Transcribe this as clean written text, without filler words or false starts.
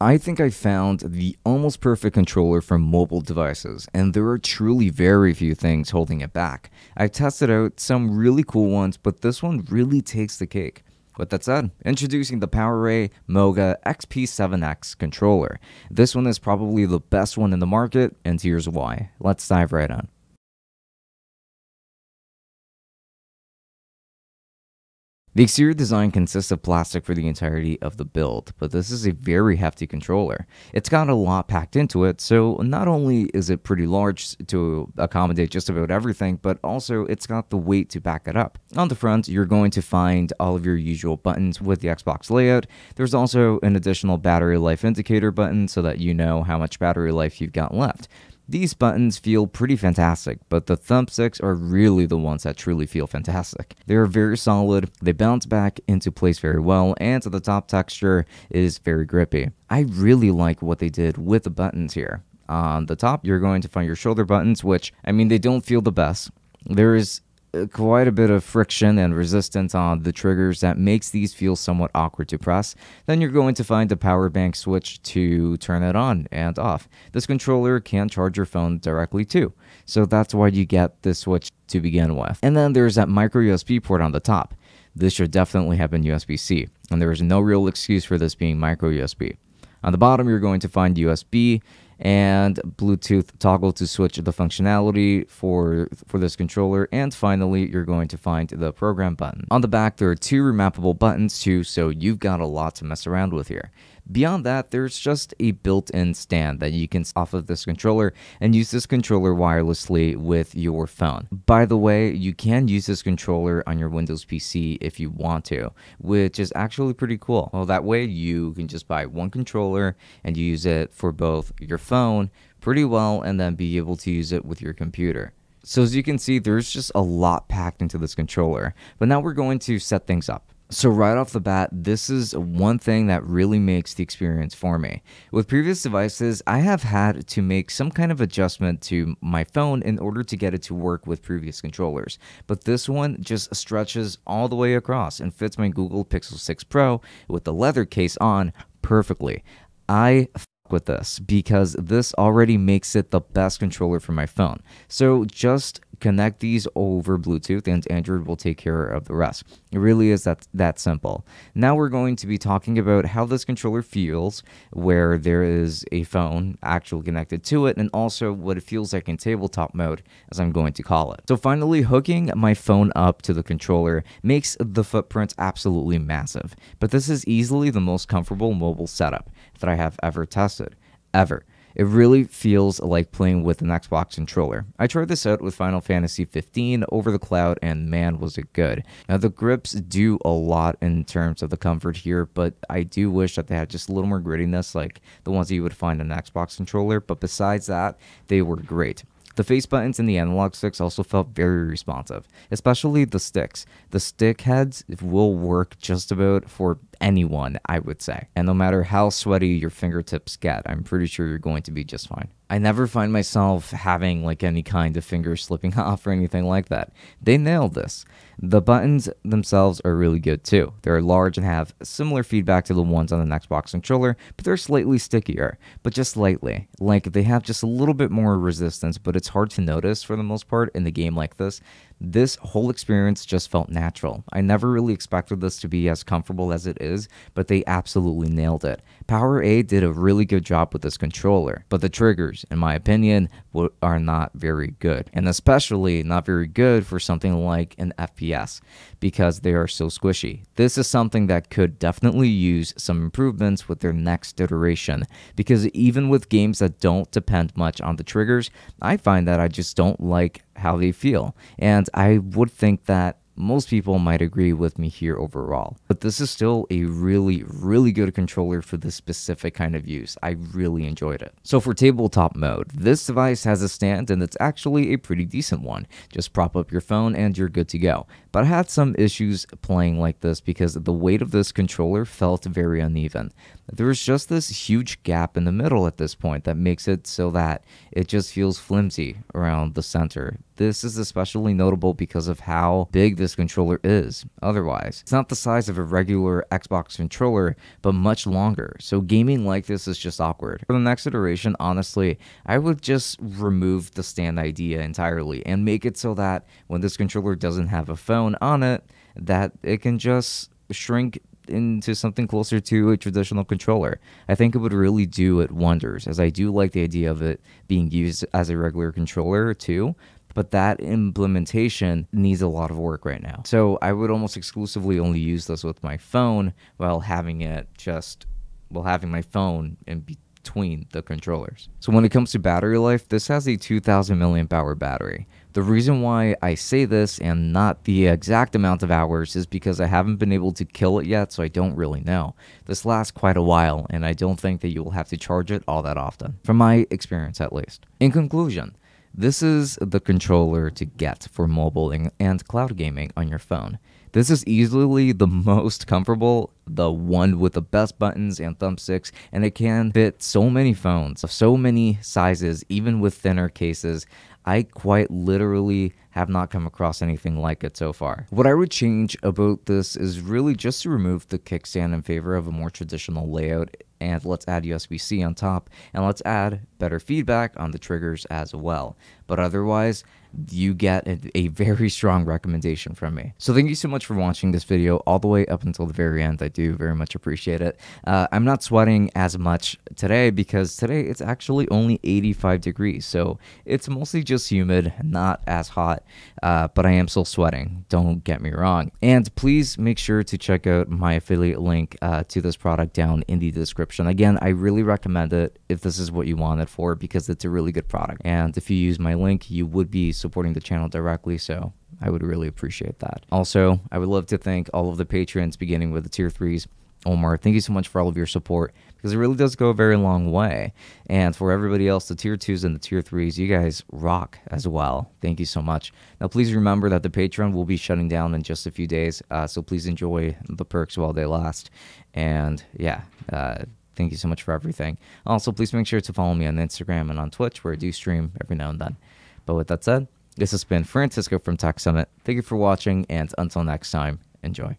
I think I found the almost perfect controller for mobile devices, and there are truly very few things holding it back. I've tested out some really cool ones, but this one really takes the cake. With that said, introducing the PowerA MOGA XP7-X controller. This one is probably the best one in the market, and here's why. Let's dive right in. The exterior design consists of plastic for the entirety of the build, but this is a very hefty controller. It's got a lot packed into it, so not only is it pretty large to accommodate just about everything, but also it's got the weight to back it up. On the front, you're going to find all of your usual buttons with the Xbox layout. There's also an additional battery life indicator button so that you know how much battery life you've got left. These buttons feel pretty fantastic, but the thumbsticks are really the ones that truly feel fantastic. They're very solid, they bounce back into place very well, and the top texture is very grippy. I really like what they did with the buttons here. On the top, you're going to find your shoulder buttons, which, I mean, they don't feel the best. There is quite a bit of friction and resistance on the triggers that makes these feel somewhat awkward to press. Then you're going to find the power bank switch to turn it on and off. This controller can charge your phone directly too, so that's why you get this switch to begin with. And then there's that micro USB port on the top. This should definitely have been USB-C, and there is no real excuse for this being micro USB. On the bottom, you're going to find USB and Bluetooth toggle to switch the functionality for this controller. And finally, you're going to find the program button. On the back, there are two remappable buttons too, so you've got a lot to mess around with here. Beyond that, there's just a built-in stand that you can off of this controller and use this controller wirelessly with your phone. By the way, you can use this controller on your Windows PC if you want to, which is actually pretty cool. Well, that way you can just buy one controller and use it for both your phone pretty well, and then be able to use it with your computer. So as you can see, there's just a lot packed into this controller, but now we're going to set things up. So right off the bat, this is one thing that really makes the experience for me. With previous devices, I have had to make some kind of adjustment to my phone in order to get it to work with previous controllers, but this one just stretches all the way across and fits my Google Pixel 6 Pro with the leather case on perfectly. I with this because this already makes it the best controller for my phone. So just connect these over Bluetooth and Android will take care of the rest. It really is that simple. Now we're going to be talking about how this controller feels where there is a phone actually connected to it, and also what it feels like in tabletop mode, as I'm going to call it. So finally, hooking my phone up to the controller makes the footprint absolutely massive, but this is easily the most comfortable mobile setup that I have ever tested, ever. It really feels like playing with an Xbox controller. I tried this out with Final Fantasy XV over the cloud, and man, was it good. Now the grips do a lot in terms of the comfort here, but I do wish that they had just a little more grittiness like the ones that you would find in an Xbox controller, but besides that, they were great. The face buttons and the analog sticks also felt very responsive, especially the sticks. The stick heads will work just about for anyone, I would say. And no matter how sweaty your fingertips get, I'm pretty sure you're going to be just fine. I never find myself having like any kind of finger slipping off or anything like that. They nailed this. The buttons themselves are really good too. They're large and have similar feedback to the ones on the Xbox controller, but they're slightly stickier, but just slightly. Like they have just a little bit more resistance, but it's hard to notice for the most part in the game like this. This whole experience just felt natural. I never really expected this to be as comfortable as it is, but they absolutely nailed it. PowerA did a really good job with this controller, but the triggers, in my opinion, are not very good, and especially not very good for something like an FPS because they are so squishy. This is something that could definitely use some improvements with their next iteration, because even with games that don't depend much on the triggers, I find that I just don't like how they feel, and I would think that most people might agree with me here overall. But this is still a really, really good controller for this specific kind of use. I really enjoyed it. So for tabletop mode, this device has a stand, and it's actually a pretty decent one. Just prop up your phone and you're good to go. But I had some issues playing like this because the weight of this controller felt very uneven. There was just this huge gap in the middle at this point that makes it so that it just feels flimsy around the center. This is especially notable because of how big this controller is. Otherwise, it's not the size of a regular Xbox controller, but much longer, so gaming like this is just awkward. For the next iteration, honestly, I would just remove the stand idea entirely and make it so that when this controller doesn't have a phone on it, that it can just shrink into something closer to a traditional controller. I think it would really do it wonders, as I do like the idea of it being used as a regular controller too, but that implementation needs a lot of work right now. So I would almost exclusively only use this with my phone while having it just, while having my phone in between the controllers. So when it comes to battery life, this has a 2000 mAh battery. The reason why I say this and not the exact amount of hours is because I haven't been able to kill it yet, so I don't really know. This lasts quite a while, and I don't think that you will have to charge it all that often, from my experience at least. In conclusion, this is the controller to get for mobile and cloud gaming on your phone. This is easily the most comfortable, the one with the best buttons and thumbsticks, and it can fit so many phones of so many sizes, even with thinner cases. I quite literally have not come across anything like it so far. What I would change about this is really just to remove the kickstand in favor of a more traditional layout, and let's add USB-C on top, and let's add better feedback on the triggers as well. But otherwise, you get a very strong recommendation from me. So thank you so much for watching this video all the way up until the very end. I do very much appreciate it. I'm not sweating as much today because today it's actually only 85 degrees. So it's mostly just humid, not as hot, but I am still sweating. Don't get me wrong. And please make sure to check out my affiliate link to this product down in the description. Again, I really recommend it if this is what you want it for, because it's a really good product. And if you use my link, you would be supporting the channel directly, so I would really appreciate that. Also, I would love to thank all of the patrons, beginning with the tier 3s. Omar, thank you so much for all of your support, because it really does go a very long way. And for everybody else, the tier 2s and the tier 3s, you guys rock as well. Thank you so much. Now, please remember that the Patreon will be shutting down in just a few days, so please enjoy the perks while they last. And yeah, thank you so much for everything. Also, please make sure to follow me on Instagram and on Twitch, where I do stream every now and then. But with that said, this has been Francisco from Tech Summit. Thank you for watching, and until next time, enjoy.